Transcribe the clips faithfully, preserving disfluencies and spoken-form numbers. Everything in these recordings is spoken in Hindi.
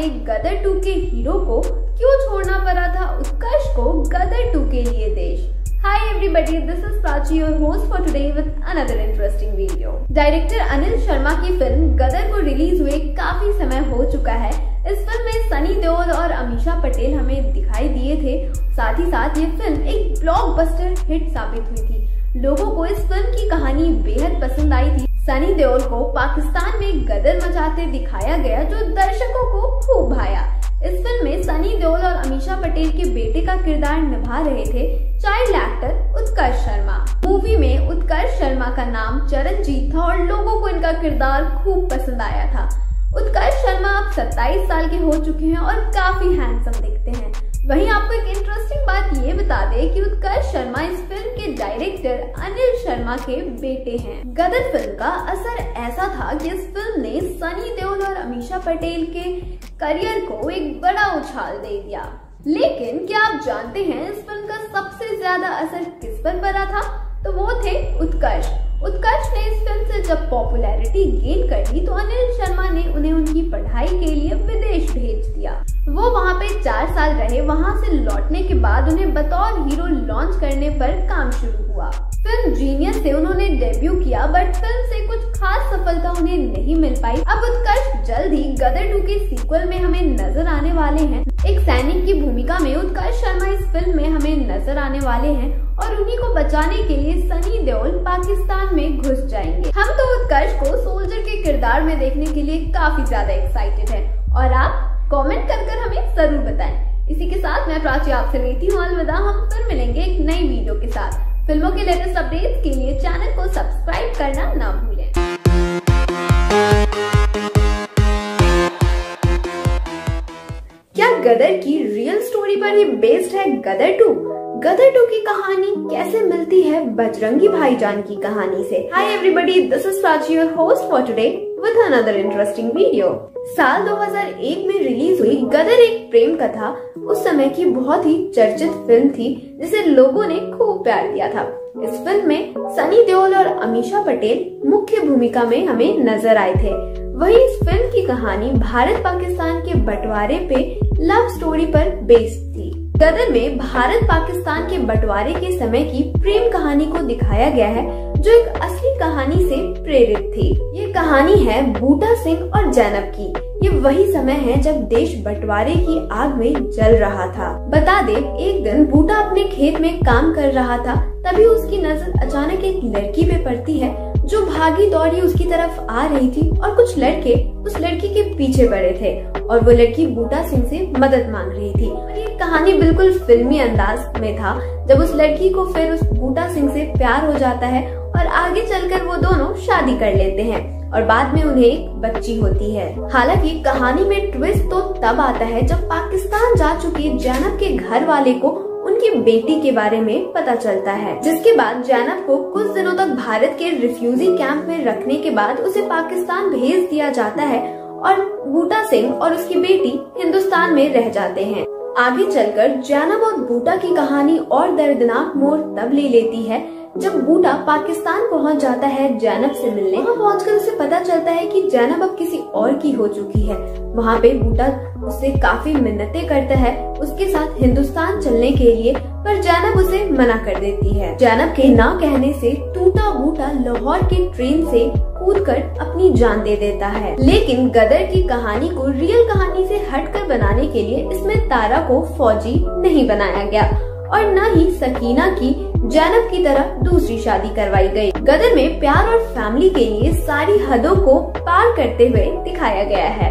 ने गदर टू के हीरो को क्यों छोड़ना पड़ा था उत्कर्ष को गदर टू के लिए देश। Hi everybody, this is Prachi your host for today with another interesting video. Director Anil Sharma की फिल्म गदर को रिलीज हुए काफी समय हो चुका है। इस फिल्म में सनी देओल और अमीषा पटेल हमें दिखाई दिए थे। साथ ही साथ ये फिल्म एक ब्लॉकबस्टर हिट साबित हुई थी। लोगों को इस फिल्म की कहानी बेहद पसंद आई थी। सनी देओल को पाकिस्तान में गदर मचाते दिखाया गया जो दर्शकों को खूब भाया। इस फिल्म में सनी देओल और अमीषा पटेल के बेटे का किरदार निभा रहे थे child actor Utkarsh Sharma. Movie में उत्कर्ष शर्मा का नाम चरणजीत था और लोगों को इनका किरदार खूब पसंद आया था। उत्कर्ष शर्मा आप सत्ताईस साल के हो चुके हैं और काफी हैंडसम दिखते हैं। वहीं आपको एक इंटरेस्टिंग बात ये बता दें कि उत्कर्ष शर्मा इस फिल्म के डायरेक्टर अनिल शर्मा के बेटे हैं। गदर फिल्म का असर ऐसा था कि इस फिल्म ने सनी देओल और अमीषा पटेल के करियर को एक बड़ा उछाल दे दिया। लेकिन क्या आप जानते हैं इस फिल्म का सबसे ज्यादा असर किस पर पड़ा था? तो वो थे उत्कर्ष। उत्कर्ष ने इस फिल्म से जब पॉपुलैरिटी गेन कर ली तो अनिल शर्मा ने उन्हें उनकी पढ़ाई के लिए विदेश भेज दिया। वो वहाँ पे चार साल रहे। वहाँ से लौटने के बाद उन्हें बतौर हीरो लॉन्च करने पर काम शुरू हुआ। फिल्म जीनियस से उन्होंने डेब्यू किया, बट फिल्म से कुछ खास सफलता उन्हें नहीं मिल पाई। अब उत्कर्ष जल्द ही गदर टू के सीक्वल में हमें नजर आने वाले हैं। एक सैनिक की भूमिका में उत्कर्ष शर्मा इस फिल्म में हमें नजर आने वाले हैं और उन्हीं को बचाने के लिए सनी देओल पाकिस्तान में घुस जाएंगे। हम तो उत्कर्ष को सोल्जर के किरदार में देखने के लिए काफी ज्यादा एक्साइटेड हैं और आप कमेंट कर कर हमें जरूर बताएं। इसी के साथ मैं प्राची आपसे लेती हूँ अलविदा। हम फिर मिलेंगे एक नई वीडियो के साथ। फिल्मों के लेटेस्ट अपडेट्स के लिए चैनल को सब्सक्राइब करना ना भूलें। क्या गदर की रियल स्टोरी पर ये बेस्ड है गदर टू? गदर टू की कहानी कैसे मिलती है बजरंगी भाईजान की कहानी से? Hi everybody, this is Prachi your host for today with another interesting video. साल दो हज़ार एक में रिलीज हुई गदर एक प्रेम कथा उस समय की बहुत ही चर्चित फिल्म थी जिसे लोगों ने खूब प्यार दिया था। इस फिल्म में सनी देओल और अमीषा पटेल मुख्य भूमिका में हमें नजर आए थे। वही इस फिल्म की कहानी भारत पाकिस्तान के बंटवारे पे लव स्टोरी पर बेस्ड थी। गदर में भारत पाकिस्तान के बंटवारे के समय की प्रेम कहानी को दिखाया गया है जो एक असली कहानी से प्रेरित थी। ये कहानी है बूटा सिंह और जैनब की। ये वही समय है जब देश बंटवारे की आग में जल रहा था। बता दे, एक दिन बूटा अपने खेत में काम कर रहा था तभी उसकी नजर अचानक एक लड़की पे पड़ती है जो भागी दौड़ी उसकी तरफ आ रही थी और कुछ लड़के उस लड़की के पीछे पड़े थे और वो लड़की बूटा सिंह से मदद मांग रही थी। और ये कहानी बिल्कुल फिल्मी अंदाज में था जब उस लड़की को फिर उस बूटा सिंह से प्यार हो जाता है और आगे चलकर वो दोनों शादी कर लेते हैं और बाद में उन्हें एक बच्ची होती है। हालांकि कहानी में ट्विस्ट तो तब आता है जब पाकिस्तान जा चुकी जैनब के घर वाले को उनकी बेटी के बारे में पता चलता है, जिसके बाद जैनब को कुछ दिनों तक भारत के रिफ्यूजी कैंप में रखने के बाद उसे पाकिस्तान भेज दिया जाता है और बूटा सिंह और उसकी बेटी हिंदुस्तान में रह जाते हैं। आगे चलकर जैनब और बूटा की कहानी और दर्दनाक मोड़ तब ले लेती है जब बूटा पाकिस्तान पहुंच जाता है जैनब से मिलने। वहाँ पहुंचकर उसे पता चलता है कि जैनब अब किसी और की हो चुकी है। वहाँ पे बूटा उससे काफी मिन्नतें करता है उसके साथ हिंदुस्तान चलने के लिए, पर जैनब उसे मना कर देती है। जैनब के ना कहने से टूटा बूटा लाहौर के ट्रेन से कूदकर अपनी जान दे देता है। लेकिन गदर की कहानी को रियल कहानी से हटकर बनाने के लिए इसमें तारा को फौजी नहीं बनाया गया और न ही सकीना की जैनब की तरह दूसरी शादी करवाई गई। गदर में प्यार और फैमिली के लिए सारी हदों को पार करते हुए दिखाया गया है।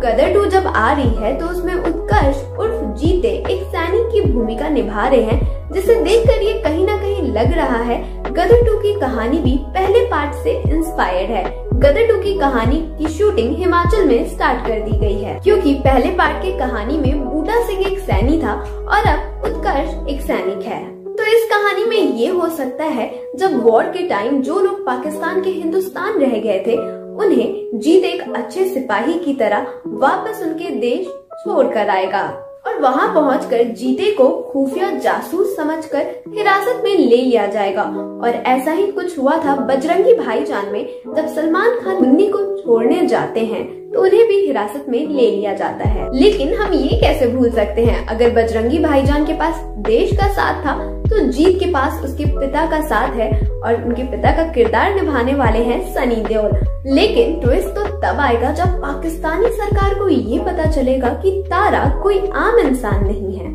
गदर टू जब आ रही है तो उसमें उत्कर्ष उर्फ जीते एक सैनिक की भूमिका निभा रहे हैं जिसे देखकर ये कहीं ना कहीं लग रहा है गदर टू की कहानी भी पहले पार्ट से इंस्पायर्ड है। गदर टू की कहानी की शूटिंग हिमाचल में स्टार्ट कर दी गई है क्योंकि पहले पार्ट की कहानी में बूटा सिंह एक सैनिक था और अब उत्कर्ष एक सैनिक है। तो इस कहानी में ये हो सकता है जब वॉर के टाइम जो लोग पाकिस्तान के हिंदुस्तान रह गए थे उन्हें जीत एक अच्छे सिपाही की तरह वापस उनके देश छोड़ कर आएगा और वहाँ पहुँचकर जीते को खुफिया जासूस समझकर हिरासत में ले लिया जाएगा। और ऐसा ही कुछ हुआ था बजरंगी भाईजान में जब सलमान खान मुन्नी को छोड़ने जाते हैं तो उन्हें भी हिरासत में ले लिया जाता है। लेकिन हम ये कैसे भूल सकते हैं, अगर बजरंगी भाईजान के पास देश का साथ था तो जीत के पास उसके पिता का साथ है, और उनके पिता का किरदार निभाने वाले हैं सनी देओल। लेकिन ट्विस्ट तो तब आएगा जब पाकिस्तानी सरकार को ये पता चलेगा कि तारा कोई आम इंसान नहीं है,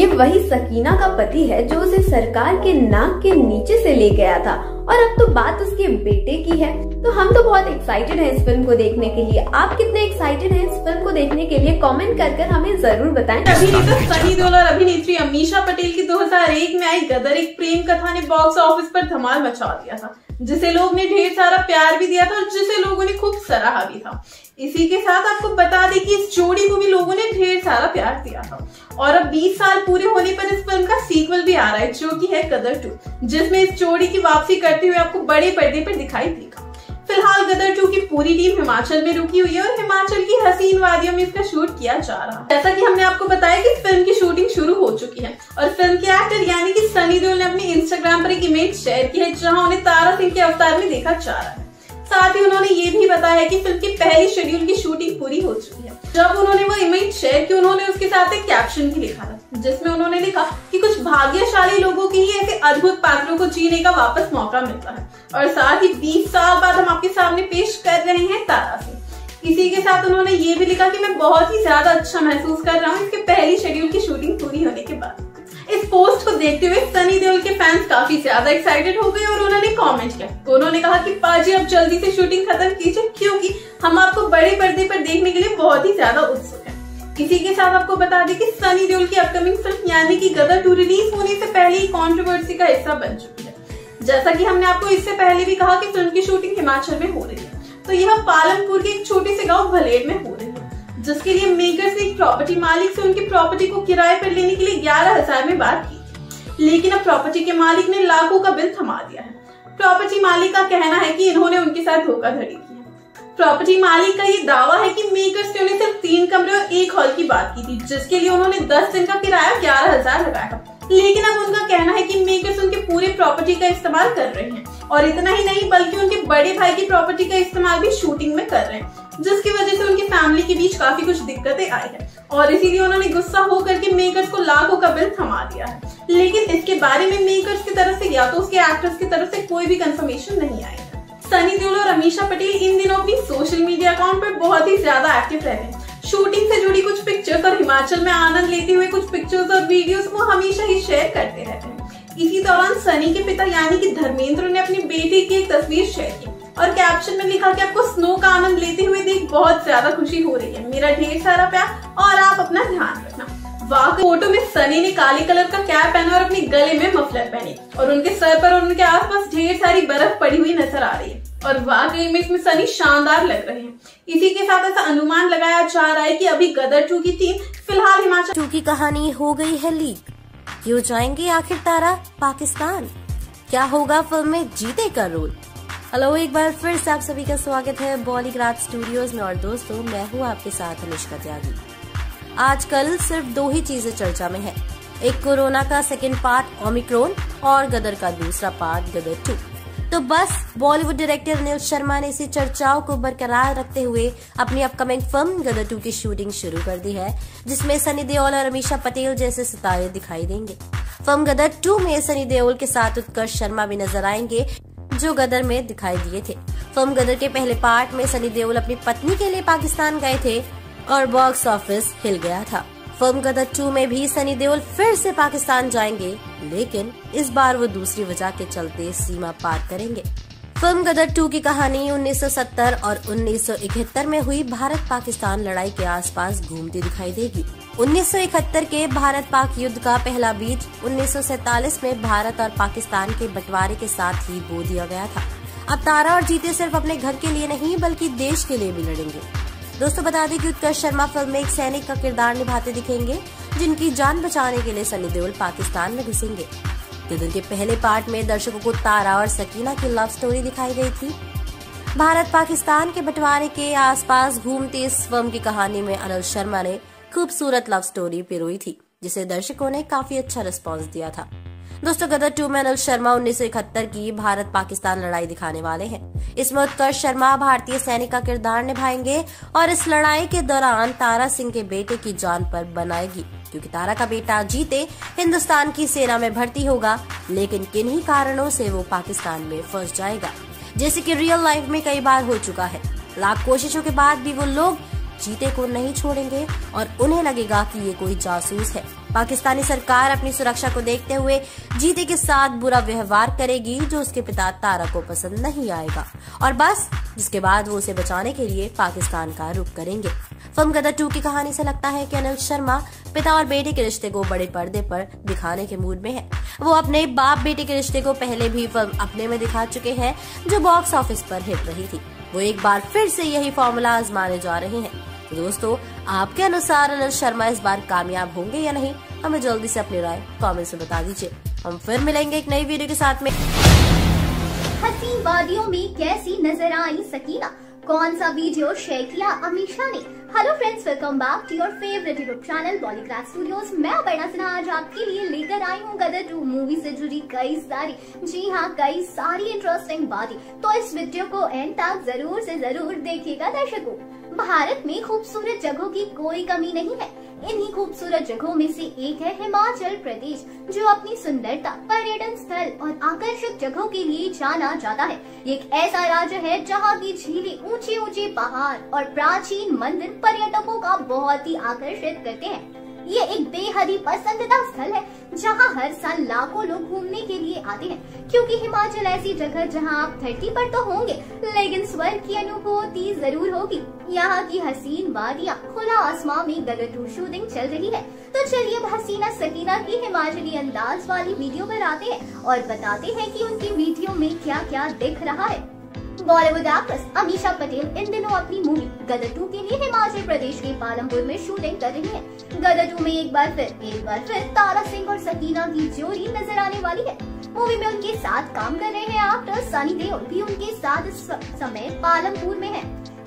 ये वही सकीना का पति है जो उसे सरकार के नाक के नीचे से ले गया था, और अब तो बात उसके बेटे की है। तो हम तो बहुत एक्साइटेड हैं इस फिल्म को देखने के लिए। आप कितने एक्साइटेड हैं इस फिल्म को देखने के लिए, कमेंट कर कर हमें जरूर बताएं। अभिनेता सनी देओल और अभिनेत्री अमीषा पटेल की दो हज़ार एक में आई गदर एक प्रेम कथा ने बॉक्स ऑफिस पर धमाल मचा दिया था, जिसे लोग ने ढेर सारा प्यार भी दिया था और जिसे लोगों ने खूब सराहा भी था। इसी के साथ आपको बता दें कि इस जोड़ी को भी लोगों ने ढेर सारा प्यार दिया था, और अब बीस साल पूरे होने पर इस फिल्म का सीक्वल भी आ रहा है जो कि है गदर टू, जिसमें इस जोड़ी की वापसी करते हुए आपको बड़े पर्दे पर दिखाई देगा। फिलहाल गदर टू की पूरी टीम हिमाचल में रुकी हुई है और हिमाचल की हसीन वादियों में इसका शूट किया जा रहा है। जैसा कि हमने आपको बताया कि फिल्म की शूटिंग शुरू हो चुकी है, और फिल्म के एक्टर यानी कि सनी देओल ने अपने इंस्टाग्राम पर एक इमेज शेयर की है जहां उन्हें तारा सिंह के अवतार में देखा जा रहा है। साथ ही उन्होंने ये भी बताया कि फिल्म की पहली शेड्यूल की शूटिंग पूरी हो चुकी है। जब उन्होंने वो इमेज शेयर की, उन्होंने उसके साथ एक कैप्शन भी लिखा था जिसमें उन्होंने लिखा कि कुछ भाग्यशाली लोगों के ही ऐसे अद्भुत पात्रों को जीने का वापस मौका मिलता है, और साथ ही बीस साल बाद हम आपके सामने पेश कर रहे हैं तारा सिंह। इसी के साथ उन्होंने ये भी लिखा कि मैं बहुत ही ज्यादा अच्छा महसूस कर रहा हूँ इसके पहली शेड्यूल की शूटिंग पूरी होने के बाद। इस पोस्ट को देखते हुए सनी देओल के फैंस काफी ज्यादा एक्साइटेड हो गए और उन्होंने कमेंट किया। उन्होंने कहा कि पाजी अब जल्दी से शूटिंग खत्म कीजिए क्योंकि हम आपको बड़े पर्दे पर देखने के लिए बहुत ही ज्यादा उत्सुक हैं। इसी के साथ आपको बता दें कि सनी देओल की अपकमिंग फिल्म यानी कि गदर टू रिलीज होने से पहले ही कॉन्ट्रोवर्सी का हिस्सा बन चुकी है। जैसा की हमने आपको इससे पहले भी कहा कि फिल्म की शूटिंग हिमाचल में हो रही है, तो यह पालमपुर के एक छोटे से गाँव भलेड में हो रही है, जिसके लिए मेकर्स ने एक प्रॉपर्टी मालिक से उनकी प्रॉपर्टी को किराए पर लेने के लिए ग्यारह हज़ार में बात की, लेकिन अब प्रॉपर्टी के मालिक ने लाखों का बिल थमा दिया है। प्रॉपर्टी मालिक का कहना है कि इन्होंने उनके साथ धोखाधड़ी की है। प्रॉपर्टी मालिक का ये दावा है कि मेकर्स ने उन्हें सिर्फ तीन कमरे और एक हॉल की बात की थी, जिसके लिए उन्होंने दस दिन का किराया ग्यारह हजार लगाया, लेकिन अब उनका कहना है कि मेकर्स उनके पूरे प्रॉपर्टी का इस्तेमाल कर रहे हैं, और इतना ही नहीं बल्कि उनके बड़े भाई की प्रॉपर्टी का इस्तेमाल भी शूटिंग में कर रहे हैं, जिसकी वजह से उनकी फैमिली के बीच काफी कुछ दिक्कतें आई है, और इसीलिए उन्होंने गुस्सा होकर के मेकर्स को लाखों का बिल थमा दिया है। लेकिन इसके बारे में मेकर्स की तरफ से या तो उसके एक्टर्स की तरफ से कोई भी कंफर्मेशन नहीं आई। सनी देओल और अमीषा पटेल इन दिनों अपनी सोशल मीडिया अकाउंट पर बहुत ही ज्यादा एक्टिव रहे हैं। शूटिंग से जुड़ी कुछ पिक्चर्स और हिमाचल में आनंद लेते हुए कुछ पिक्चर्स और वीडियोस वो हमेशा ही शेयर करते रहते हैं। इसी दौरान सनी के पिता यानी कि धर्मेंद्र ने अपनी बेटी की एक तस्वीर शेयर की और कैप्शन में लिखा कि आपको स्नो का आनंद लेते हुए देख बहुत ज्यादा खुशी हो रही है, मेरा ढेर सारा प्यार और आप अपना ध्यान रखना। वाकई फोटो में सनी ने काले कलर का कैप पहना और अपने गले में मफलर पहने, और उनके सर पर और उनके आसपास ढेर सारी बर्फ पड़ी हुई नजर आ रही है, और वाकई में इसमें सनी शानदार लग रहे हैं। इसी के साथ ऐसा अनुमान लगाया जा रहा है कि अभी गदर टू की टीम फिलहाल हिमाचल टू की कहानी हो गई है लीक। क्यों जाएंगे आखिर तारा पाकिस्तान, क्या होगा फिल्म में जीते का रोल। हेलो, एक बार फिर से आप सभी का स्वागत है बॉलीग्राड स्टूडियोज में, और दोस्तों मैं हूँ आपके साथ अनुष्का त्यागी। आजकल सिर्फ दो ही चीजें चर्चा में है, एक कोरोना का सेकेंड पार्ट ओमिक्रॉन और गदर का दूसरा पार्ट गदर टू। तो बस बॉलीवुड डायरेक्टर अनिल शर्मा ने इसी चर्चाओं को बरकरार रखते हुए अपनी अपकमिंग फिल्म गदर टू की शूटिंग शुरू कर दी है, जिसमें सनी देओल और अमीषा पटेल जैसे सितारे दिखाई देंगे। फिल्म गदर टू में सनी देओल के साथ उत्कर्ष शर्मा भी नजर आएंगे जो गदर में दिखाई दिए थे। फिल्म गदर के पहले पार्ट में सनी देओल अपनी पत्नी के लिए पाकिस्तान गए थे और बॉक्स ऑफिस हिल गया था। फिल्म गदर टू में भी सनी देओल फिर से पाकिस्तान जाएंगे, लेकिन इस बार वो दूसरी वजह के चलते सीमा पार करेंगे। फिल्म गदर टू की कहानी उन्नीस सौ सत्तर और उन्नीस सौ इकहत्तर में हुई भारत पाकिस्तान लड़ाई के आसपास घूमती दिखाई देगी। उन्नीस सौ इकहत्तर के भारत पाक युद्ध का पहला बीज उन्नीस सौ सैंतालीस में भारत और पाकिस्तान के बंटवारे के साथ ही बो दिया गया था। अब तारा और जीते सिर्फ अपने घर के लिए नहीं बल्कि देश के लिए भी लड़ेंगे। दोस्तों बता दें कि उत्कर्ष शर्मा फिल्म में एक सैनिक का किरदार निभाते दिखेंगे, जिनकी जान बचाने के लिए सनी देओल पाकिस्तान में घुसेंगे। गदर के पहले पार्ट में दर्शकों को तारा और सकीना की लव स्टोरी दिखाई गई थी। भारत पाकिस्तान के बंटवारे के आसपास घूमती इस फिल्म की कहानी में अनिल शर्मा ने खूबसूरत लव स्टोरी पिरोई थी, जिसे दर्शकों ने काफी अच्छा रिस्पॉन्स दिया था। दोस्तों गदर टू में अनिल शर्मा उन्नीस सौ इकहत्तर की भारत पाकिस्तान लड़ाई दिखाने वाले हैं। इसमें उत्कर्ष शर्मा भारतीय सैनिक का किरदार निभाएंगे और इस लड़ाई के दौरान तारा सिंह के बेटे की जान पर बनाएगी, क्योंकि तारा का बेटा जीते हिंदुस्तान की सेना में भर्ती होगा, लेकिन किन्हीं कारणों से वो पाकिस्तान में फंस जाएगा, जैसे कि रियल लाइफ में कई बार हो चुका है। लाख कोशिशों के बाद भी वो लोग जीते को नहीं छोड़ेंगे और उन्हें लगेगा कि ये कोई जासूस है। पाकिस्तानी सरकार अपनी सुरक्षा को देखते हुए जीते के साथ बुरा व्यवहार करेगी, जो उसके पिता तारा को पसंद नहीं आएगा, और बस जिसके बाद वो उसे बचाने के लिए पाकिस्तान का रुख करेंगे। फिल्म गदर टू की कहानी से लगता है कि अनिल शर्मा पिता और बेटे के रिश्ते को बड़े पर्दे पर दिखाने के मूड में है। वो अपने बाप बेटे के रिश्ते को पहले भी फिल्म अपने में दिखा चुके हैं, जो बॉक्स ऑफिस पर हिट रही थी। वो एक बार फिर से यही फॉर्मूला आजमाने जा रहे हैं। तो दोस्तों आपके अनुसार अनिल शर्मा इस बार कामयाब होंगे या नहीं, हमें जल्दी से अपनी राय कमेंट्स में बता दीजिए। हम फिर मिलेंगे एक नई वीडियो के साथ में। हसीन वादियों में कैसी नजर आई सकीना, कौन सा वीडियो शेयर किया अमीशा ने। Hello friends, welcome back to your favourite YouTube channel Bollygrad studios. मैं अपर्णा सिन्हा आज आपके लिए लेकर आई हूँ गदर टू मूवी से जुड़ी कई सारी, जी हाँ कई सारी इंटरेस्टिंग बातें। तो इस वीडियो को एंड तक जरूर से जरूर देखिएगा। दर्शकों, भारत में खूबसूरत जगहों की कोई कमी नहीं है। इन्हीं खूबसूरत जगहों में से एक है हिमाचल प्रदेश, जो अपनी सुंदरता, पर्यटन स्थल और आकर्षक जगहों के लिए जाना जाता है। एक ऐसा राज्य है जहाँ की झीलें, ऊंचे ऊंचे पहाड़ और प्राचीन मंदिर पर्यटकों का बहुत ही आकर्षित करते हैं। ये एक बेहद ही पसंदीदा स्थल है जहाँ हर साल लाखों लोग घूमने के लिए आते हैं, क्योंकि हिमाचल ऐसी जगह जहाँ आप धरती पर तो होंगे, लेकिन स्वर्ग की अनुभूति जरूर होगी। यहाँ की हसीन वादियाँ, खुला आसमान में गदर टू शूटिंग चल रही है। तो चलिए अब हसीना सकीना की हिमाचली अंदाज वाली वीडियो पर आते हैं और बताते हैं कि उनकी वीडियो में क्या क्या दिख रहा है। बॉलीवुड एक्ट्रेस अमीशा पटेल इन दिनों अपनी मूवी गदर टू के लिए हिमाचल प्रदेश के पालमपुर में शूटिंग कर रही है। गदर टू में एक बार फिर एक बार फिर तारा सिंह और सकीना की जोड़ी नजर आने वाली है। मूवी में उनके साथ काम कर रहे हैं एक्ट्रेस सनी देओल भी उनके साथ इस समय पालमपुर में है।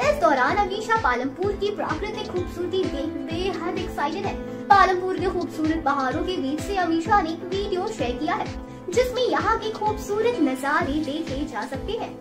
इस दौरान अमीशा पालमपुर की प्राकृतिक खूबसूरती देख बेहद एक्साइटेड है। पालमपुर के खूबसूरत पहाड़ों के बीच से अमीशा ने एक वीडियो शेयर किया है, जिसमे यहाँ के खूबसूरत नजारे देखे जा सकते हैं।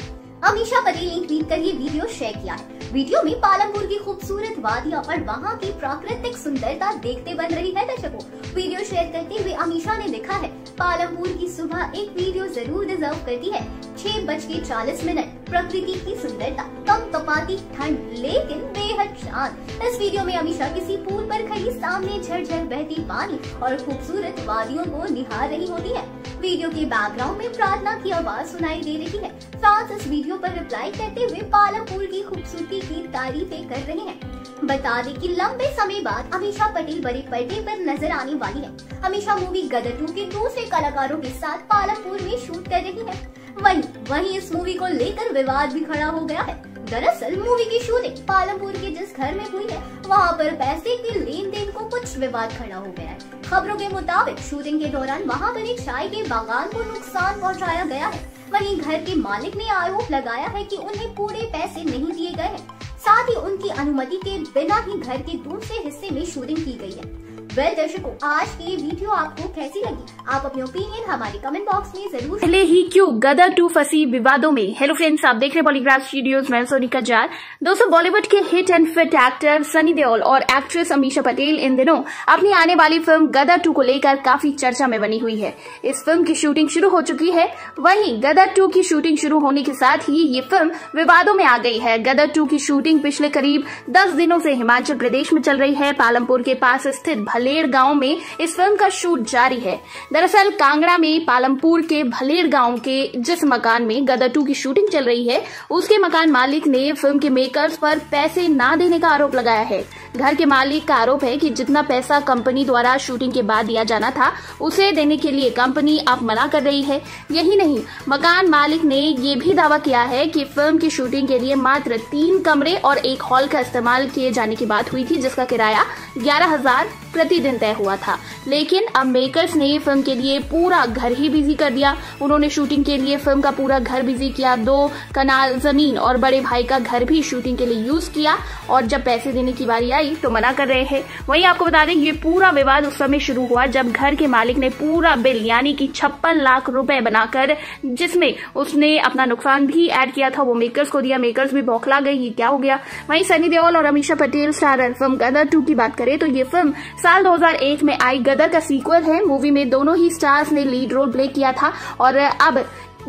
अमीशा पटेल ने ट्वीट कर ये वीडियो शेयर किया है। वीडियो में पालमपुर की खूबसूरत वादियाँ और वहाँ की प्राकृतिक सुंदरता देखते बन रही है। दर्शकों, वीडियो शेयर करते हुए अमीशा ने लिखा है, पालमपुर की सुबह एक वीडियो जरूर डिजर्व करती है। छह बज के चालीस मिनट प्रकृति की सुंदरता, कम कपाती ठंड लेकिन बेहद शांत। इस वीडियो में अमीशा किसी पुल पर खड़ी, सामने झरझर बहती पानी और खूबसूरत वादियों को निहार रही होती है। वीडियो के बैकग्राउंड में प्रार्थना की आवाज सुनाई दे रही है। फैंस इस वीडियो पर रिप्लाई करते हुए पालमपुर की खूबसूरती की तारीफें कर रहे हैं। बता दें कि लंबे समय बाद अमीशा पटेल बड़े पर्दे पर नजर आने वाली है। अमीशा मूवी गदर टू के दूसरे कलाकारों के साथ पालमपुर में शूट कर रही है। वहीं वहीं इस मूवी को लेकर विवाद भी खड़ा हो गया है। दरअसल मूवी की शूटिंग पालमपुर के जिस घर में हुई है, वहाँ पर पैसे के लेन देन को कुछ विवाद खड़ा हो गया है। खबरों के मुताबिक शूटिंग के दौरान वहाँ पर एक चाय के बागान को नुकसान पहुँचाया गया है। वहीं घर के मालिक ने आरोप लगाया है कि उन्हें पूरे पैसे नहीं दिए गए हैं, साथ ही उनकी अनुमति के बिना ही घर के दूसरे हिस्से में शूटिंग की गई है। वेल दर्शकों, आज की ये वीडियो आपको कैसी लगी, आप अपने ओपिनियन हमारे कमेंट बॉक्स में जरूर। पहले ही क्यों गदर टू फंसी विवादों में। हेलो फ्रेंड्स, आप देख रहे हैं बॉलीग्राड स्टूडियोज, मैं सोनी गज्जार। दोस्तों बॉलीवुड के hit and fit actor Sunny Deol और एक्ट्रेस अमीशा पटेल इन दिनों अपनी आने वाली फिल्म गदर टू को लेकर काफी चर्चा में बनी हुई है। इस फिल्म की शूटिंग शुरू हो चुकी है। वहीं गदर टू की शूटिंग शुरू होने के साथ ही ये फिल्म विवादों में आ गई है। गदर टू की शूटिंग पिछले करीब दस दिनों से हिमाचल प्रदेश में चल रही है। पालमपुर के पास स्थित भलेड़ गांव में इस फिल्म का शूट जारी है। दरअसल कांगड़ा में पालमपुर के भलेड़ गांव के जिस मकान में गदर टू की शूटिंग चल रही है, उसके मकान मालिक ने फिल्म के मेकर्स पर पैसे ना देने का आरोप लगाया है। घर के मालिक का आरोप है कि जितना पैसा कंपनी द्वारा शूटिंग के बाद दिया जाना था, उसे देने के लिए कंपनी अब मना कर रही है। यही नहीं, मकान मालिक ने ये भी दावा किया है कि फिल्म की शूटिंग के लिए मात्र तीन कमरे और एक हॉल का इस्तेमाल किए जाने की बात हुई थी, जिसका किराया ग्यारह हजार प्रतिदिन तय हुआ था। लेकिन अब मेकर्स ने फिल्म के लिए पूरा घर ही बिजी कर दिया। उन्होंने शूटिंग के लिए फिल्म का पूरा घर बिजी किया। दो कनाल जमीन और बड़े भाई का घर भी शूटिंग के लिए यूज किया, और जब पैसे देने की बारी आई गई तो मना कर रहे हैं। वहीं आपको बता दें ये पूरा विवाद उस समय शुरू हुआ जब घर के मालिक ने पूरा बिल यानी कि छप्पन लाख रुपए बनाकर जिसमें उसने अपना नुकसान भी ऐड किया था वो मेकर्स को दिया। मेकर्स भी बौखला गई, ये क्या हो गया। वहीं सनी देओल और Amisha Patel starrer film Gadar two की बात करें तो ये फिल्म साल दो हज़ार एक में आई गदर का सीक्वल है। मूवी में दोनों ही स्टार्स ने लीड रोल प्ले किया था और अब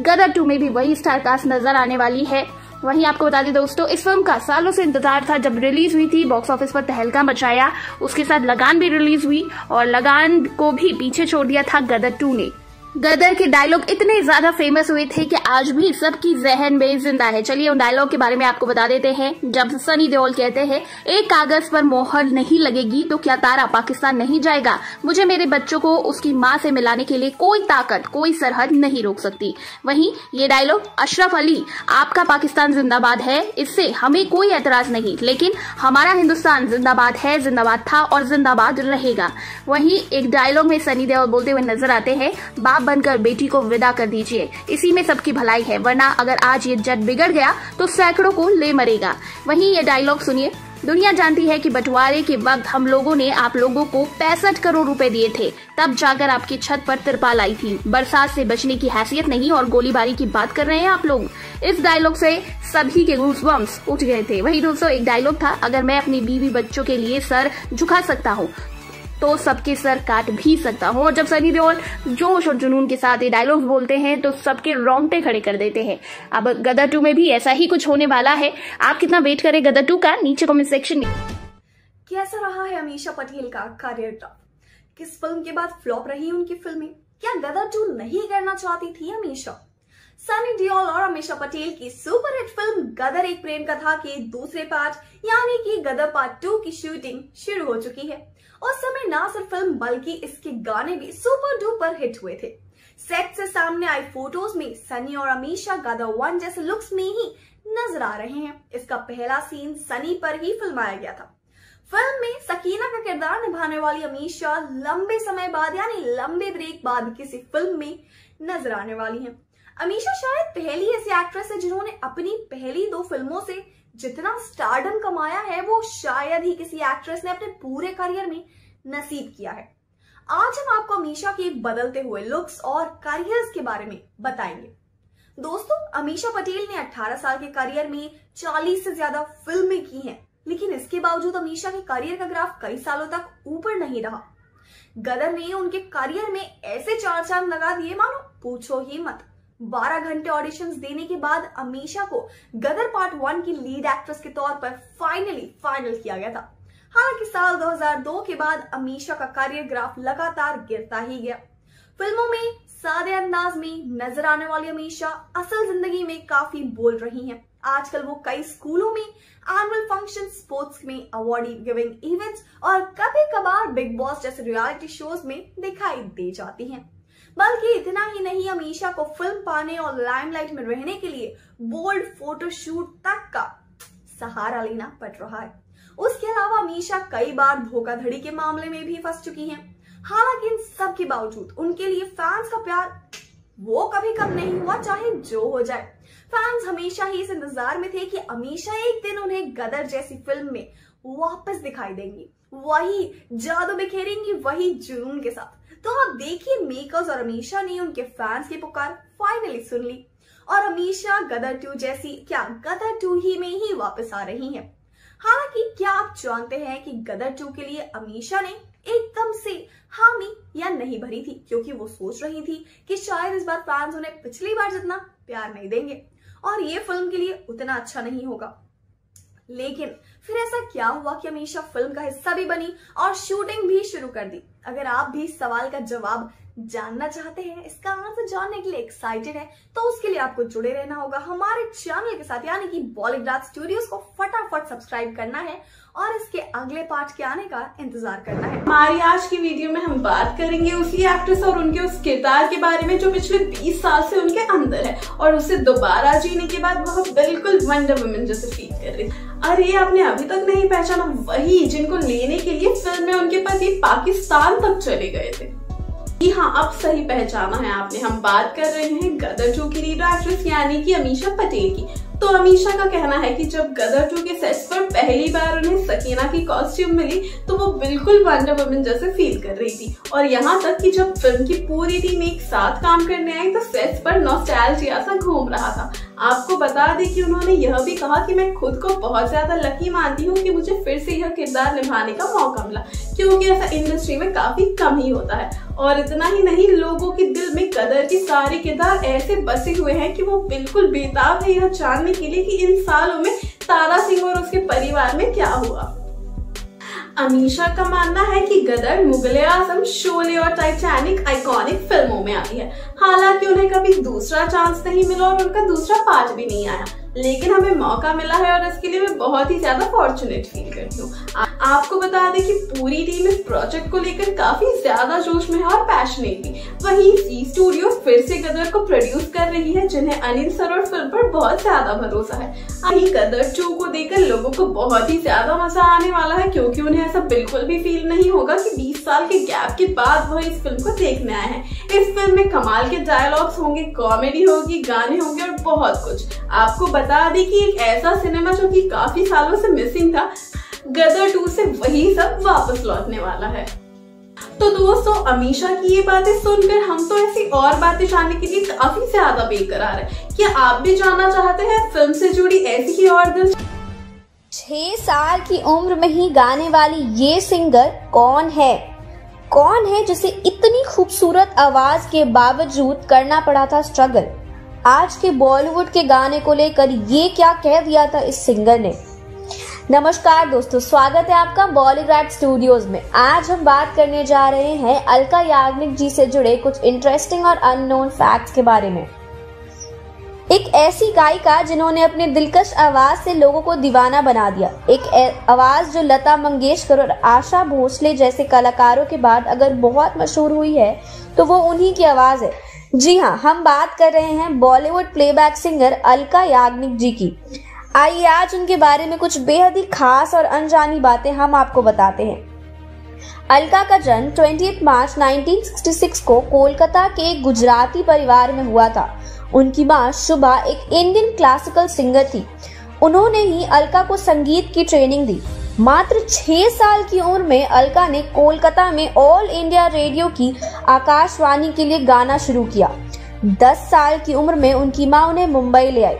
गदर टू में भी वही स्टार कास्ट नजर आने वाली है। वहीं आपको बता दें दोस्तों इस फिल्म का सालों से इंतजार था, जब रिलीज हुई थी बॉक्स ऑफिस पर तहलका मचाया, उसके साथ लगान भी रिलीज हुई और लगान को भी पीछे छोड़ दिया था गदर टू ने। गदर के डायलॉग इतने ज्यादा फेमस हुए थे कि आज भी सबकी जहन में जिंदा है। चलिए उन डायलॉग के बारे में आपको बता देते हैं। जब सनी देओल कहते हैं एक कागज पर मोहर नहीं लगेगी तो क्या तारा पाकिस्तान नहीं जाएगा, मुझे मेरे बच्चों को उसकी माँ से मिलाने के लिए कोई ताकत कोई सरहद नहीं रोक सकती। वहीं ये डायलॉग अशरफ अली आपका पाकिस्तान जिंदाबाद है, इससे हमें कोई एतराज नहीं, लेकिन हमारा हिंदुस्तान जिंदाबाद है, जिंदाबाद था और जिंदाबाद रहेगा। वहीं एक डायलॉग में सनी देओल बोलते हुए नजर आते हैं बाप बनकर बेटी को विदा कर दीजिए, इसी में सबकी भलाई है, वरना अगर आज ये जट बिगड़ गया तो सैकड़ों को ले मरेगा। वहीं ये डायलॉग सुनिए। दुनिया जानती है कि बंटवारे के वक्त हम लोगों ने आप लोगों को पैंसठ करोड़ रुपए दिए थे, तब जाकर आपकी छत पर तिरपाल आई थी, बरसात से बचने की हैसियत नहीं और गोलीबारी की बात कर रहे हैं आप लोग। इस डायलॉग से सभी के गूजबम्स उठ गए थे। वहीं दोस्तों एक डायलॉग था अगर मैं अपनी बीवी बच्चों के लिए सर झुका सकता हूँ तो सबके सर काट भी सकता हूँ। और जब सनी देओल जोश और जुनून के साथ ये डायलॉग बोलते हैं तो सबके रोंगटे खड़े कर देते हैं। अब गदर टू में भी ऐसा ही कुछ होने वाला है। आप कितना वेट करें गदर टू का, नीचे कमेंट सेक्शन में। कैसा रहा है अमीशा पटेल का करियर ड्रॉप, किस फिल्म के बाद फ्लॉप रही उनकी फिल्में, क्या गदर टू नहीं करना चाहती थी अमीशा? सनी देओल और अमीशा पटेल की सुपरहिट फिल्म गदर एक प्रेम कथा के दूसरे पार्ट यानी कि गदर पार्ट टू की शूटिंग शुरू हो चुकी है। उस समय ना सिर्फ फिल्म बल्कि इसके गाने भी सुपर डुपर हिट हुए थे। सेट से सामने आई फोटोज में सनी और अमीशा गदर वन जैसे लुक्स में ही नजर आ रहे हैं। इसका पहला सीन सनी पर ही फिल्माया गया था। फिल्म में सकीना का किरदार निभाने वाली अमीशा लंबे समय बाद यानी लंबे ब्रेक बाद किसी फिल्म में नजर आने वाली है। अमीशा शायद पहली ऐसी एक्ट्रेस है जिन्होंने अपनी पहली दो फिल्मों से जितना स्टारडम कमाया है वो शायद ही किसी एक्ट्रेस ने अपने पूरे करियर में नसीब किया है। आज हम आपको अमीशा के बदलते हुए लुक्स और करियर्स के बारे में बताएंगे। दोस्तों अमीशा पटेल ने अठारह साल के करियर में चालीस से ज्यादा फिल्में की हैं, लेकिन इसके बावजूद अमीशा के करियर का ग्राफ कई सालों तक ऊपर नहीं रहा। गदर ने उनके करियर में ऐसे चार चांद लगा दिए मानो पूछो ही मत। बारह घंटे ऑडिशंस देने के बाद अमीशा को गदर पार्ट वन की लीड एक्ट्रेस के तौर पर फाइनली फाइनल किया गया था। हालांकि साल दो हज़ार दो के बाद अमीशा का करियर ग्राफ लगातार गिरता ही गया। फिल्मों में सादे अंदाज में नजर आने वाली अमीशा असल जिंदगी में काफी बोल रही हैं। आजकल वो कई स्कूलों में एनुअल फंक्शन, स्पोर्ट्स में अवार्ड गिविंग इवेंट्स और कभी कभार बिग बॉस जैसे रियलिटी शोज में दिखाई दे जाती है। बल्कि इतना ही नहीं, अमीशा को फिल्म पाने और लाइमलाइट में रहने के लिए बोल्ड फोटोशूट तक का सहारा लेना पड़ रहा है। उसके अलावा अमीशा कई बार धोखाधड़ी के मामले में भी फंस चुकी हैं। हालांकि इन सब के बावजूद उनके लिए फैंस का प्यार वो कभी कम नहीं हुआ, चाहे जो हो जाए। फैंस हमेशा ही इस इंतजार में थे कि अमीशा एक दिन उन्हें गदर जैसी फिल्म में वापस दिखाई देंगी, वही जादू बिखेरेंगी, वही जुनून के साथ। तो आप देखिए मेकर्स और अमीशा ने उनके फैंस की पुकार फाइनली सुन ली और अमीशा गदर टू जैसी क्या गदर टू ही में ही वापस आ रही हैं। हालांकि क्या आप जानते हैं कि गदर टू के लिए अमीशा ने एकदम से हामी या नहीं भरी थी, क्योंकि वो सोच रही थी कि शायद इस बार फैंस उन्हें पिछली बार जितना प्यार नहीं देंगे और ये फिल्म के लिए उतना अच्छा नहीं होगा। लेकिन फिर ऐसा क्या हुआ कि अमीशा फिल्म का हिस्सा भी बनी और शूटिंग भी शुरू कर दी। अगर आप भी इस सवाल का जवाब जानना चाहते हैं, इसका आंसर जानने के लिए एक्साइटेड है, तो उसके लिए आपको जुड़े रहना होगा हमारे चैनल के साथ यानी कि बॉलीग्राड स्टूडियोज को फटाफट सब्सक्राइब करना है और इसके अगले पार्ट के आने का इंतजार करना है। हमारी आज की वीडियो में हम बात करेंगे उसी एक्ट्रेस और उनके उस किरदार के बारे में जो पिछले बीस साल से उनके अंदर है और उसे दोबारा जीने के बाद बहुत बिल्कुल वंडर वुमन जैसे फील कर रही है। और ये आपने अभी तक नहीं पहचाना, वही जिनको लेने के लिए फिल्म में उनके पति पाकिस्तान तक चले गए थे। जी हाँ, अब सही पहचाना है आपने, हम बात कर रहे हैं गदर टू की लीड एक्ट्रेस यानी कि अमीशा पटेल की। तो अमीशा का कहना है कि जब गदर टू के सेट्स पर पहली बार उन्हें सकीना की कॉस्ट्यूम मिली तो वो बिल्कुल वंडर वुमन जैसे फील कर रही थी, और यहाँ तक कि जब फिल्म की पूरी टीम एक साथ काम करने आई तो सेट्स पर नॉस्टैल्जिया सा घूम रहा था। आपको बता दें कि उन्होंने यह भी कहा कि मैं खुद को बहुत ज्यादा लकी मानती हूँ कि मुझे फिर से यह किरदार निभाने का मौका मिला, क्योंकि ऐसा इंडस्ट्री में काफी कम ही होता है। और इतना ही नहीं, लोगों के दिल में गदर के सारे किरदार ऐसे बसे हुए हैं कि वो बिल्कुल बेताब है यह जानने के लिए कि इन सालों में तारा सिंह और उसके परिवार में क्या हुआ। अमीशा का मानना है कि गदर मुगले आजम, शोले और टाइटैनिक आइकॉनिक फिल्मों में आई है। हालांकि उन्हें कभी दूसरा चांस नहीं मिला और उनका दूसरा पार्ट भी नहीं आया, लेकिन हमें मौका मिला है और इसके लिए मैं बहुत ही ज्यादा फॉर्चुनेट फील करती हूँ। आपको बता दें कि पूरी टीम इस प्रोजेक्ट को लेकर काफी ज्यादा जोश में है और पैशनेट भी। वहीं जी स्टूडियो फिर से गदर को प्रोड्यूस कर रही है, जिन्हें अनिल सर और फिल्म पर बहुत ज्यादा भरोसा है। वहीं गदर टू को देखकर लोगों को बहुत ही ज्यादा मजा आने वाला है, क्योंकि उन्हें ऐसा बिल्कुल भी फील नहीं होगा कि बीस साल के गैप के बाद वह इस फिल्म को देखने आए हैं। इस फिल्म में कमाल के डायलॉग्स होंगे, कॉमेडी होगी, गाने होंगे और बहुत कुछ। आपको बता दें कि एक ऐसा सिनेमा जो कि काफी सालों से मिसिंग था, गदर टू से वही सब वापस लौटने वाला है। तो दोस्तों, अमीशा की ये बातें सुनकर हम तो ऐसी और बातें जानने के लिए काफी ज्यादा बेकरार है। क्या आप भी जानना चाहते हैं फिल्म से जुड़ी ऐसी ही और दिलचस्प? छह साल की उम्र में ही गाने वाली ये सिंगर कौन है? कौन है जिसे इतनी खूबसूरत आवाज के बावजूद करना पड़ा था स्ट्रगल? आज के बॉलीवुड के गाने को लेकर ये क्या कह दिया था इस सिंगर ने। नमस्कार दोस्तों, स्वागत है आपका बॉलीग्रैड स्टूडियोज में। आज हम बात करने जा रहे हैं अलका याग्निक जी से जुड़े कुछ इंटरेस्टिंग और अननोन फैक्ट्स के बारे में। एक ऐसी गायिका जिन्होंने अपने दिलकश आवाज से लोगों को दीवाना बना दिया, एक आवाज जो लता मंगेशकर और आशा भोसले जैसे कलाकारों के बाद अगर बहुत मशहूर हुई है तो वो उन्हीं की आवाज है। जी हाँ, हम बात कर रहे हैं बॉलीवुड प्लेबैक सिंगर अलका याग्निक जी की। आइए आज उनके बारे में कुछ बेहद ही खास और अनजानी बातें हम आपको बताते हैं। अलका का जन्म अट्ठाईस मार्च उन्नीस सौ छियासठ को कोलकाता के गुजराती परिवार में हुआ था। उनकी माँ शुभा एक इंडियन क्लासिकल सिंगर थी। उन्होंने ही अलका को संगीत की ट्रेनिंग दी। मात्र छह साल की उम्र में अलका ने कोलकाता में ऑल इंडिया रेडियो की आकाशवाणी के लिए गाना शुरू किया। दस साल की उम्र में उनकी मां उन्हें मुंबई ले आई।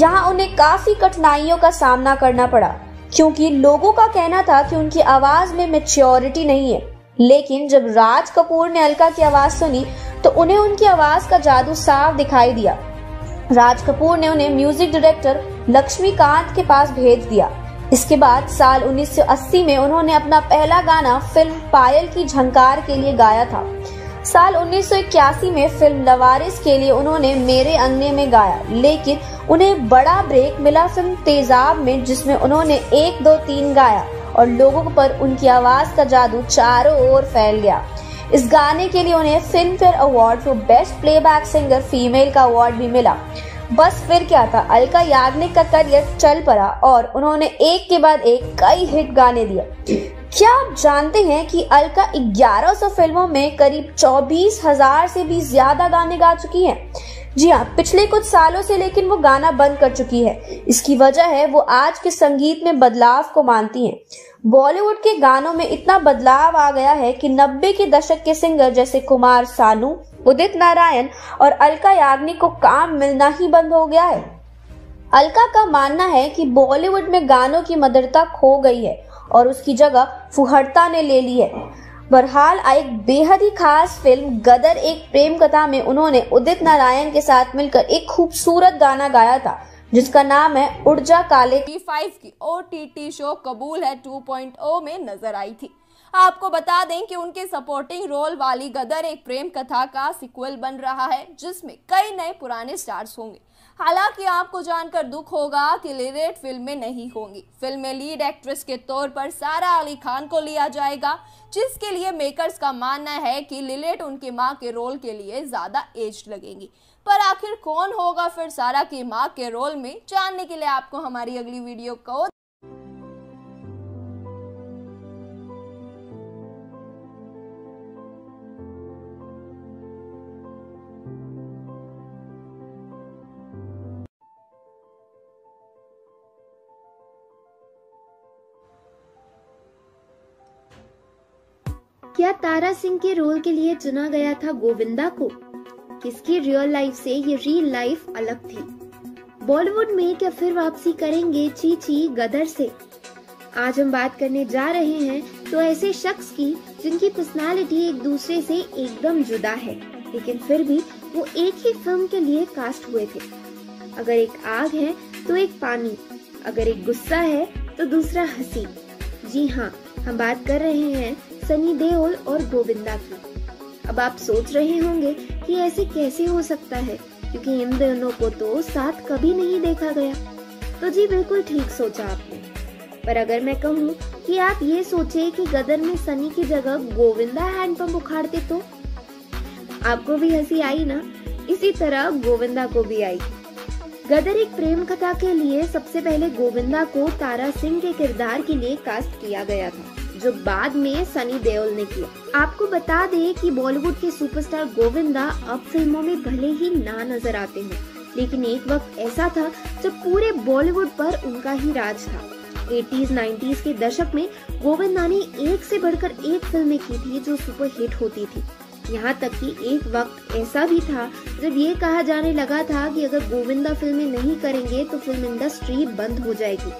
यहां उन्हें काफी कठिनाइयों का सामना करना पड़ा, क्योंकि लोगों का कहना था कि उनकी आवाज में मैच्योरिटी नहीं है। लेकिन जब राज कपूर ने अलका की आवाज सुनी तो उन्हें उनकी आवाज का जादू साफ दिखाई दिया। राज कपूर ने उन्हें म्यूजिक डायरेक्टर लक्ष्मी कांत के पास भेज दिया। इसके बाद साल उन्नीस सौ अस्सी में उन्होंने अपना पहला गाना फिल्म पायल की झंकार के लिए गाया था। साल उन्नीस सौ इक्यासी में फिल्म लवारिस के लिए उन्होंने मेरे अंगने में गाया, लेकिन उन्हें बड़ा ब्रेक मिला फिल्म तेजाब में, जिसमें उन्होंने एक दो तीन गाया और लोगों पर उनकी आवाज का जादू चारों ओर फैल गया। इस गाने के लिए उन्हें film fair award for best playback singer female का अवार्ड भी मिला। बस फिर क्या था, अलका याग्निक का करियर चल पड़ा और उन्होंने एक के बाद एक कई हिट गाने दिए। क्या आप जानते हैं कि अलका ग्यारह सौ फिल्मों में करीब चौबीस हज़ार से भी ज्यादा गाने गा चुकी हैं? जी हाँ, पिछले कुछ सालों से लेकिन वो गाना बंद कर चुकी है। इसकी वजह है वो आज के संगीत में बदलाव को मानती हैं। बॉलीवुड के गानों में इतना बदलाव आ गया है कि नब्बे के दशक के सिंगर जैसे कुमार सानू, उदित नारायण और अलका याग्निक को काम मिलना ही बंद हो गया है। अलका का मानना है कि बॉलीवुड में गानों की मधुरता खो गई है और उसकी जगह फुहरता ने ले ली है। बहरहाल, एक बेहद ही खास फिल्म गदर एक प्रेम कथा में उन्होंने उदित नारायण के साथ मिलकर एक खूबसूरत गाना गाया था जिसका नाम है उड़ जा काले। फाइव की ओ टी टी शो कबूल है टू पॉइंट ओ में नजर आई थी। आपको बता दें कि उनके सपोर्टिंग रोल वाली गदर एक प्रेम कथा का सीक्वल बन रहा है, जिसमें कई नए पुराने स्टार्स होंगे। हालांकि आपको जानकर दुख होगा कि लिरेट फिल्म में नहीं होंगी। फिल्म में लीड एक्ट्रेस के तौर पर सारा अली खान को लिया जाएगा, जिसके लिए मेकर्स का मानना है कि लिलेट उनकी माँ के रोल के लिए ज़्यादा एज्ड लगेंगी। पर आखिर कौन होगा फिर सारा की माँ के रोल में, जानने के लिए आपको हमारी अगली वीडियो को क्या तारा सिंह के रोल के लिए चुना गया था गोविंदा को? किसकी रियल लाइफ से ये रियल लाइफ अलग थी? बॉलीवुड में क्या फिर वापसी करेंगे ची ची गदर से? आज हम बात करने जा रहे हैं तो ऐसे शख्स की जिनकी पर्सनालिटी एक दूसरे से एकदम जुदा है, लेकिन फिर भी वो एक ही फिल्म के लिए कास्ट हुए थे। अगर एक आग है तो एक पानी, अगर एक गुस्सा है तो दूसरा हंसी। जी हाँ, हम बात कर रहे हैं सनी देओल और गोविंदा की। अब आप सोच रहे होंगे कि ऐसे कैसे हो सकता है, क्योंकि इन दोनों को तो साथ कभी नहीं देखा गया। तो जी बिल्कुल ठीक सोचा आपने, पर अगर मैं कहूँ कि आप ये सोचे कि गदर में सनी की जगह गोविंदा हैंडपंप उखाड़ते तो आपको भी हंसी आई ना, इसी तरह गोविंदा को भी आई। गदर एक प्रेम कथा के लिए सबसे पहले गोविंदा को तारा सिंह के किरदार के लिए कास्ट किया गया था, जो बाद में सनी देओल ने किया। आपको बता दें कि बॉलीवुड के सुपरस्टार गोविंदा अब फिल्मों में भले ही ना नजर आते हैं, लेकिन एक वक्त ऐसा था जब पूरे बॉलीवुड पर उनका ही राज था। अस्सीज़ नब्बेज़ के दशक में गोविंदा ने एक से बढ़कर एक फिल्में की थी जो सुपर हिट होती थी। यहाँ तक कि एक वक्त ऐसा भी था जब ये कहा जाने लगा था कि अगर गोविंदा फिल्में नहीं करेंगे तो फिल्म इंडस्ट्री बंद हो जाएगी।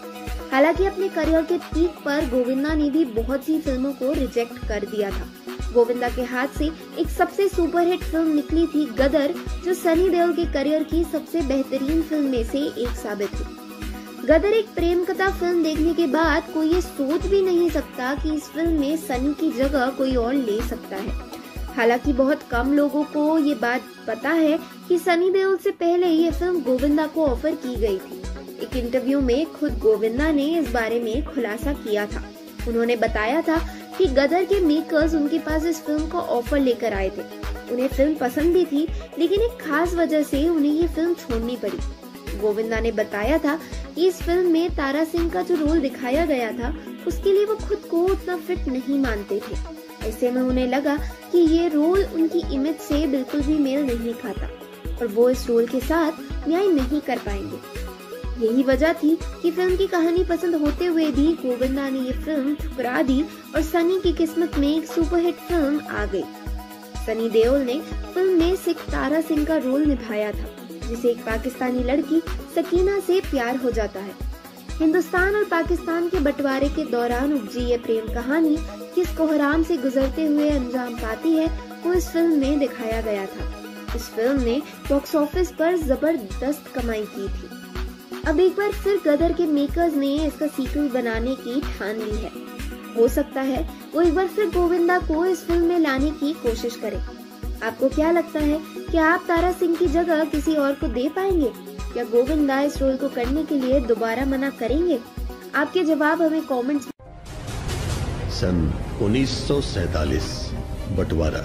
हालांकि अपने करियर के पीक पर गोविंदा ने भी बहुत सी फिल्मों को रिजेक्ट कर दिया था। गोविंदा के हाथ से एक सबसे सुपरहिट फिल्म निकली थी गदर, जो सनी देओल के करियर की सबसे बेहतरीन फिल्म में से एक साबित हुई। गदर एक प्रेम कथा फिल्म देखने के बाद कोई ये सोच भी नहीं सकता कि इस फिल्म में सनी की जगह कोई और ले सकता है। हालांकि बहुत कम लोगों को ये बात पता है कि सनी देओल से पहले ये फिल्म गोविंदा को ऑफर की गई थी। एक इंटरव्यू में खुद गोविंदा ने इस बारे में खुलासा किया था। उन्होंने बताया था कि गदर के मेकर्स उनके पास इस फिल्म को ऑफर लेकर आए थे। उन्हें फिल्म पसंद भी थी, लेकिन एक खास वजह से उन्हें ये फिल्म छोड़नी पड़ी। गोविंदा ने बताया था कि इस फिल्म में तारा सिंह का जो रोल दिखाया गया था उसके लिए वो खुद को उतना फिट नहीं मानते थे। ऐसे में उन्हें लगा कि ये रोल उनकी इमेज से बिल्कुल भी मेल नहीं खाता और वो इस रोल के साथ न्याय नहीं कर पाएंगे। यही वजह थी कि फिल्म की कहानी पसंद होते हुए भी गोविंदा ने ये फिल्म ठुकरा दी और सनी की किस्मत में एक सुपरहिट फिल्म आ गई। सनी देओल ने फिल्म में सिख तारा सिंह का रोल निभाया था, जिसे एक पाकिस्तानी लड़की सकीना से प्यार हो जाता है। हिंदुस्तान और पाकिस्तान के बंटवारे के दौरान उपजी ये प्रेम कहानी किस कोहराम से गुजरते हुए अंजाम पाती है, वो इस फिल्म में दिखाया गया था। इस फिल्म ने बॉक्स ऑफिस पर जबरदस्त कमाई की थी। अब एक बार फिर गदर के मेकर्स ने इसका सीक्वल बनाने की ठान ली है। हो सकता है वो एक बार फिर गोविंदा को इस फिल्म में लाने की कोशिश करे। आपको क्या लगता है, क्या आप तारा सिंह की जगह किसी और को दे पाएंगे? क्या गोविंदा इस रोल को करने के लिए दोबारा मना करेंगे? आपके जवाब हमें कमेंट्स। सन उन्नीस सौ सैंतालीस बंटवारा,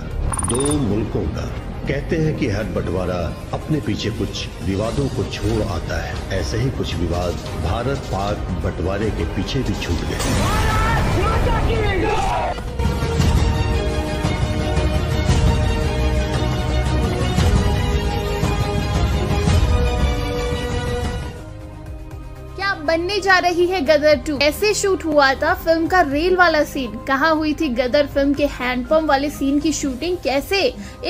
दो मुल्कों का। कहते हैं कि हर बंटवारा अपने पीछे कुछ विवादों को छोड़ आता है। ऐसे ही कुछ विवाद भारत पाक बंटवारे के पीछे भी छूट गए। बनने जा रही है गदर टू। ऐसे शूट हुआ था फिल्म का रेल वाला सीन, कहाँ हुई थी गदर फिल्म के हैंडपंप वाले सीन की शूटिंग, कैसे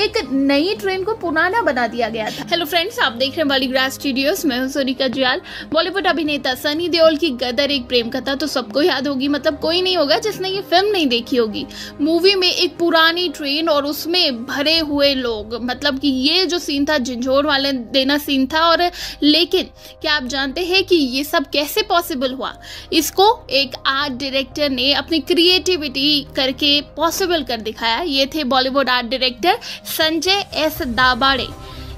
एक नई ट्रेन को पुराना बना दिया गया था। हेलो फ्रेंड्स, आप देख रहे हैं बॉलीग्राड स्टूडियोज, मैं हूं सोनिका जियाल। बॉलीवुड अभिनेता सनी देओल की गदर एक प्रेम कथा तो सबको याद होगी, मतलब कोई नहीं होगा जिसने ये फिल्म नहीं देखी होगी। मूवी में एक पुरानी ट्रेन और उसमें भरे हुए लोग, मतलब की ये जो सीन था झिंझोर वाले देना सीन था। और लेकिन क्या आप जानते हैं कि ये सब कैसे पॉसिबल हुआ? इसको एक आर्ट डायरेक्टर ने अपनी क्रिएटिविटी करके पॉसिबल कर दिखाया। ये थे Bollywood art director Sanjay S Dabade.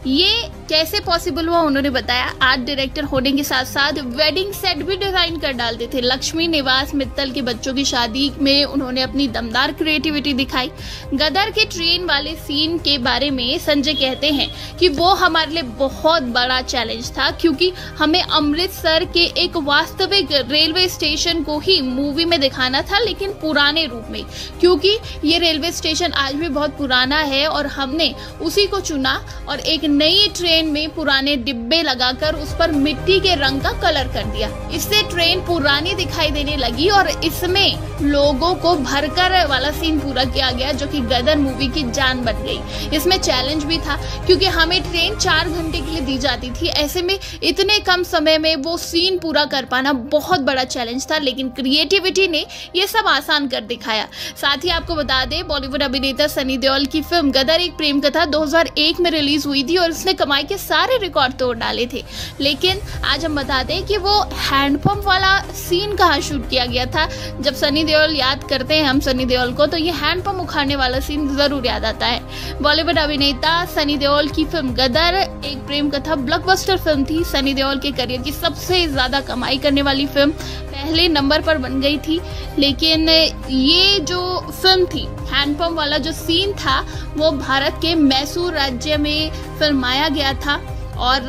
ये कैसे पॉसिबल हुआ उन्होंने बताया। आर्ट डायरेक्टर होने के साथ साथ वेडिंग सेट भी डिजाइन कर डालते थे। लक्ष्मी निवास मित्तल के बच्चों की शादी में उन्होंने अपनी दमदार क्रिएटिविटी दिखाई। गदर के ट्रेन वाले सीन के बारे में संजय कहते हैं कि वो हमारे लिए बहुत बड़ा चैलेंज था, क्योंकि हमें अमृतसर के एक वास्तविक रेलवे स्टेशन को ही मूवी में दिखाना था, लेकिन पुराने रूप में, क्योंकि ये रेलवे स्टेशन आज भी बहुत पुराना है और हमने उसी को चुना और एक नई ट्रेन ट्रेन में पुराने डिब्बे लगाकर उस पर मिट्टी के रंग का कलर कर दिया। इससे ट्रेन पुरानी दिखाई देने लगी और इसमें लोगों को भरकर वाला सीन पूरा किया गया जो कि गदर मूवी की जान बन गई। इसमें चैलेंज भी था क्योंकि हमें ट्रेन चार घंटे के लिए दी जाती थी, ऐसे में इतने कम समय में वो सीन पूरा कर पाना बहुत बड़ा चैलेंज था, लेकिन क्रिएटिविटी ने ये सब आसान कर दिखाया। साथ ही आपको बता दें, बॉलीवुड अभिनेता सनी देओल की फिल्म गदर एक प्रेम कथा दो हज़ार एक में रिलीज हुई थी और उसने कमाई के सारे रिकॉर्ड तोड़ डाले थे, लेकिन आज हम बताते हैं कि वो हैंडपंप वाला सीन कहाँ शूट किया गया था। जब सनी देओल याद करते हैं हम सनी देओल को, तो ये हैंडपंप उखाड़ने वाला सीन जरूर याद आता है। बॉलीवुड अभिनेता सनी देओल की फिल्म गदर एक प्रेम कथा ब्लॉकबस्टर फिल्म थी। सनी देओल के करियर की सबसे ज्यादा कमाई करने वाली फिल्म पहले नंबर पर बन गई थी, लेकिन ये जो फिल्म थी हैंडपंप वाला जो सीन था वो भारत के मैसूर राज्य में फिल्माया गया था और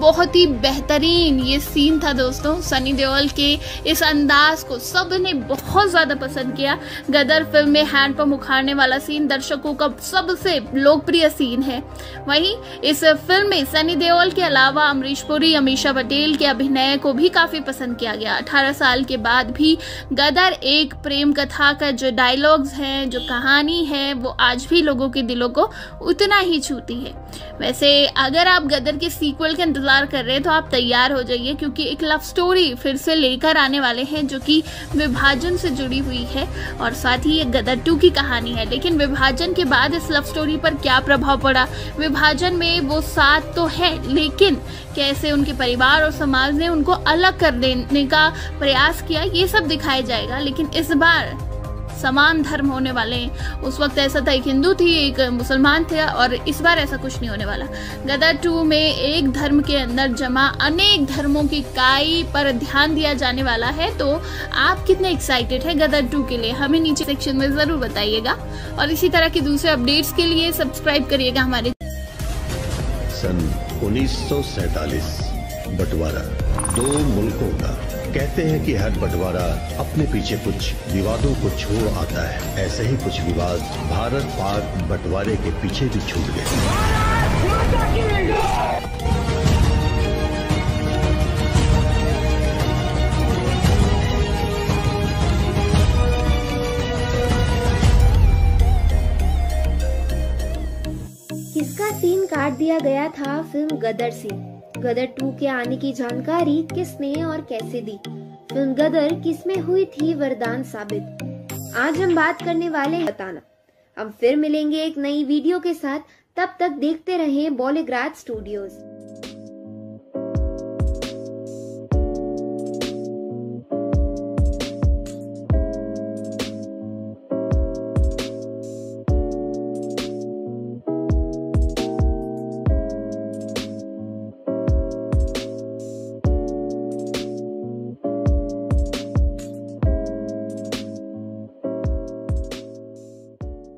बहुत ही बेहतरीन ये सीन था। दोस्तों, सनी देओल के इस अंदाज को सब ने बहुत ज़्यादा पसंद किया। गदर फिल्म में हैंडपंप उखाड़ने वाला सीन दर्शकों का सबसे लोकप्रिय सीन है। वहीं इस फिल्म में सनी देओल के अलावा अमरीश पुरी, अमीषा पटेल के अभिनय को भी काफ़ी पसंद किया गया। अठारह साल के बाद भी गदर एक प्रेम कथा का जो डायलॉग्स हैं, जो कहानी है, वो आज भी लोगों के दिलों को उतना ही छूती है। वैसे अगर आप गदर सीक्वल का इंतजार कर रहे हैं तो आप तैयार हो जाइए, क्योंकि एक लव स्टोरी फिर से लेकर आने वाले हैं जो कि विभाजन से जुड़ी हुई है और साथ ही ये गदर टू की कहानी है। लेकिन विभाजन के बाद इस लव स्टोरी पर क्या प्रभाव पड़ा? विभाजन में वो साथ तो है, लेकिन कैसे उनके परिवार और समाज ने उनको अलग कर देने का प्रयास किया, ये सब दिखाया जाएगा। लेकिन इस बार समान धर्म होने वाले हैं। उस वक्त ऐसा था, एक हिंदू थी, एक मुसलमान थे, और इस बार ऐसा कुछ नहीं होने वाला। गदर टू में एक धर्म के अंदर जमा अनेक धर्मों की इकाई पर ध्यान दिया जाने वाला है। तो आप कितने एक्साइटेड हैं गदर टू के लिए, हमें नीचे सेक्शन में ज़रूर बताइएगा और इसी तरह के दूसरे अपडेट्स के लिए सब्सक्राइब करिएगा हमारे। सन उन्नीस सौ सैंतालीस बंटवारा, दो मुल्कों का। कहते हैं कि हर बंटवारा अपने पीछे कुछ विवादों को छोड़ आता है, ऐसे ही कुछ विवाद भारत पाक बंटवारे के पीछे भी छूट गए। किसका सीन काट दिया गया था फिल्म गदर से? गदर टू के आने की जानकारी किसने और कैसे दी? फिल्म गदर किसमें हुई थी वरदान साबित? आज हम बात करने वाले बताना। हम फिर मिलेंगे एक नई वीडियो के साथ, तब तक देखते रहें बॉलीग्राड स्टूडियोज।